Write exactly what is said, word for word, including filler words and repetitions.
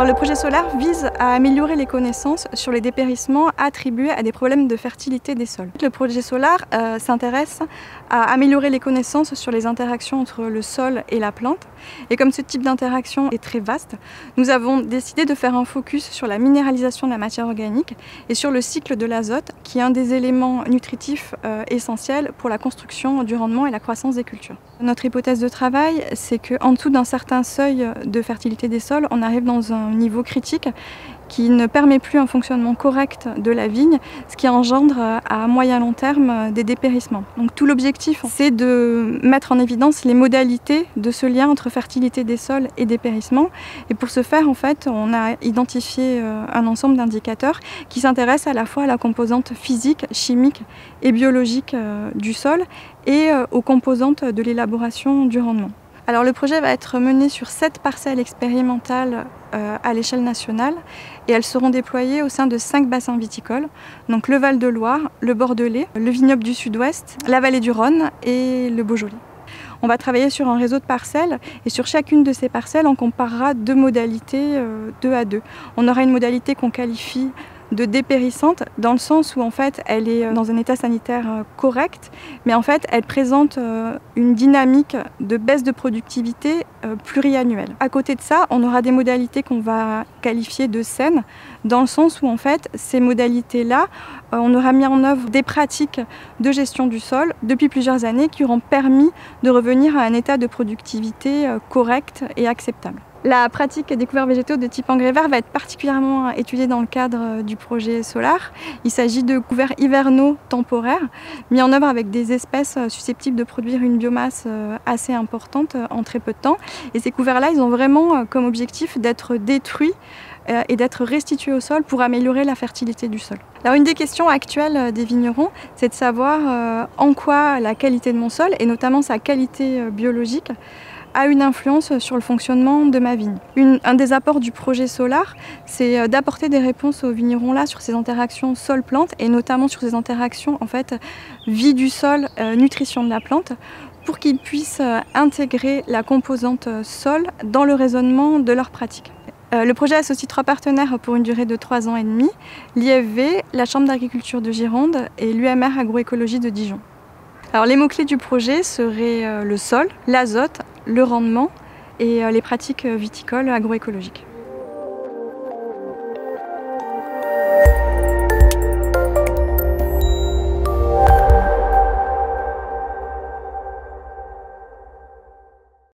Alors, le projet Solar vise à améliorer les connaissances sur les dépérissements attribués à des problèmes de fertilité des sols. Le projet Solar euh, s'intéresse à améliorer les connaissances sur les interactions entre le sol et la plante. Et comme ce type d'interaction est très vaste, nous avons décidé de faire un focus sur la minéralisation de la matière organique et sur le cycle de l'azote, qui est un des éléments nutritifs euh, essentiels pour la construction du rendement et la croissance des cultures. Notre hypothèse de travail, c'est qu'en dessous d'un certain seuil de fertilité des sols, on arrive dans un un niveau critique qui ne permet plus un fonctionnement correct de la vigne, ce qui engendre à moyen long terme des dépérissements. Donc tout l'objectif, c'est de mettre en évidence les modalités de ce lien entre fertilité des sols et dépérissement. Et pour ce faire, en fait, on a identifié un ensemble d'indicateurs qui s'intéressent à la fois à la composante physique, chimique et biologique du sol et aux composantes de l'élaboration du rendement. Alors le projet va être mené sur sept parcelles expérimentales euh, à l'échelle nationale et elles seront déployées au sein de cinq bassins viticoles, donc le Val-de-Loire, le Bordelais, le vignoble du Sud-Ouest, la vallée du Rhône et le Beaujolais. On va travailler sur un réseau de parcelles et sur chacune de ces parcelles, on comparera deux modalités euh, deux à deux. On aura une modalité qu'on qualifie de dépérissante dans le sens où en fait elle est dans un état sanitaire correct, mais en fait elle présente une dynamique de baisse de productivité pluriannuelle. À côté de ça, on aura des modalités qu'on va qualifier de saines dans le sens où en fait ces modalités-là, on aura mis en œuvre des pratiques de gestion du sol depuis plusieurs années qui auront permis de revenir à un état de productivité correct et acceptable. La pratique des couverts végétaux de type engrais vert va être particulièrement étudiée dans le cadre du projet Solar. Il s'agit de couverts hivernaux temporaires mis en œuvre avec des espèces susceptibles de produire une biomasse assez importante en très peu de temps. Et ces couverts-là, ils ont vraiment comme objectif d'être détruits et d'être restitués au sol pour améliorer la fertilité du sol. Alors une des questions actuelles des vignerons, c'est de savoir en quoi la qualité de mon sol, et notamment sa qualité biologique, a une influence sur le fonctionnement de ma vigne. Une, un des apports du projet Solar, c'est d'apporter des réponses aux vignerons-là sur ces interactions sol-plante et notamment sur ces interactions en fait, vie du sol, euh, nutrition de la plante, pour qu'ils puissent intégrer la composante sol dans le raisonnement de leurs pratiques. Le projet associe trois partenaires pour une durée de trois ans et demi, l'I F V, la Chambre d'Agriculture de Gironde et l'U M R Agroécologie de Dijon. Alors les mots-clés du projet seraient le sol, l'azote, le rendement et les pratiques viticoles agroécologiques.